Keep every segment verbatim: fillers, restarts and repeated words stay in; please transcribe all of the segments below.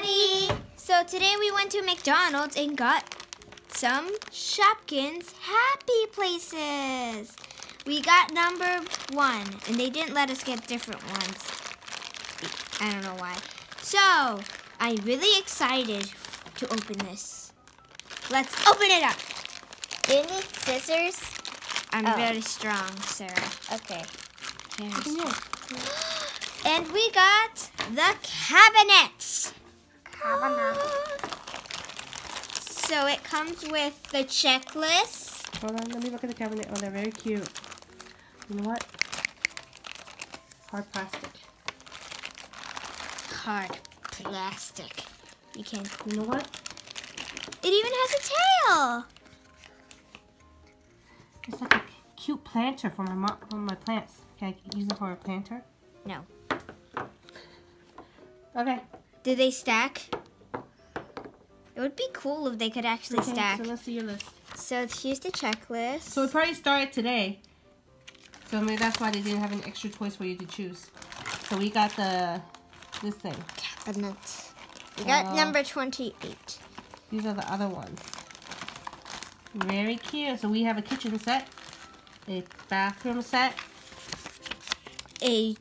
Daddy! So today we went to McDonald's and got some Shopkins Happy Places. We got number one, and they didn't let us get different ones. I don't know why. So, I'm really excited to open this. Let's open it up. Do you need scissors? I'm oh. very strong, Sarah. Okay. Here's. And we got the cabinet. Cabinet. So it comes with the checklist. Hold on, let me look at the cabinet. Oh, they're very cute. You know what? Hard plastic. Hard plastic. You can. You know what? It even has a tail. It's like a cute planter for my mom, for my plants. Can I use it for a planter? No. Okay. Do they stack? It would be cool if they could actually okay, stack. So let's see your list. So here's the checklist. So we probably started today. So maybe that's why they didn't have an extra choice for you to choose. So we got the this thing. Cabinet. We got uh, number twenty-eight. These are the other ones. Very cute. So we have a kitchen set, a bathroom set, a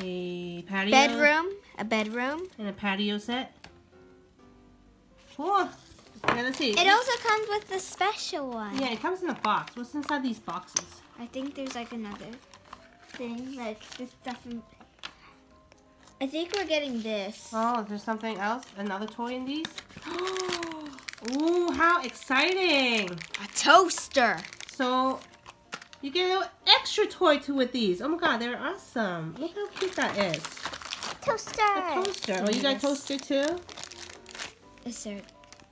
A patio. Bedroom. A bedroom. And a patio set. Cool. Yeah, let's see. It let's... also comes with the special one. Yeah, it comes in a box. What's inside these boxes? I think there's like another thing, like this stuff. In... I think we're getting this. Oh, there's something else? Another toy in these? Ooh, how exciting! A toaster. So, you get a little extra toy too with these. Oh my god, they're awesome. Look how cute that is. Toaster. A toaster. Oh, you got a toaster too? Is there...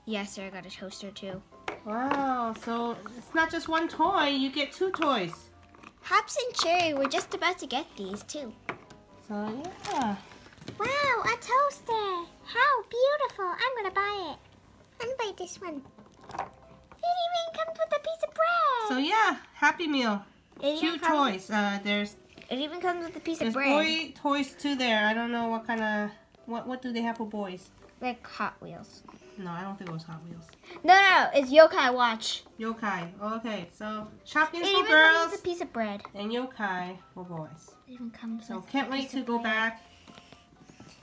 Yes, sir, I got a toaster too. Wow, so it's not just one toy. You get two toys. Hops and Cherry, we're just about to get these too. So, yeah. Wow, a toaster. How beautiful. I'm going to buy it. I'm going to buy this one. It even comes with a piece of bread. So yeah, Happy Meal. Cute toys. Uh, there's. It even comes with a piece of bread. There's boy toys too there. I don't know what kind of. What what do they have for boys? Like Hot Wheels. No, I don't think it was Hot Wheels. No, no, it's Yokai Watch. Yokai. Okay, so Shopkins for girls. Comes with a piece of bread. And Yokai for boys. It even comes. So with can't a piece wait to go bread. back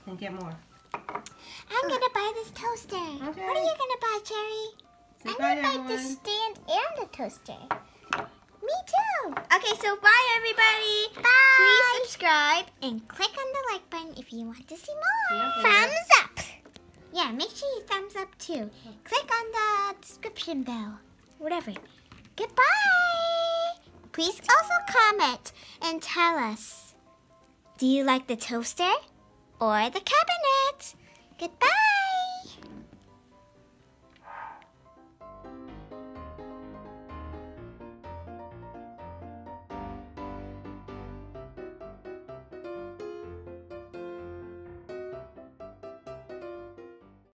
and get more. I'm gonna buy this toaster. Okay. What are you gonna buy, Cherry? Say I'm going to buy the stand and the toaster. Me too. Okay, so bye, everybody. Bye. Please subscribe and click on the like button if you want to see more. Yeah, thumbs yeah. up. Yeah, make sure you thumbs up too. Click on the description bell. Whatever. Goodbye. Please also comment and tell us. Do you like the toaster or the cabinet? Goodbye.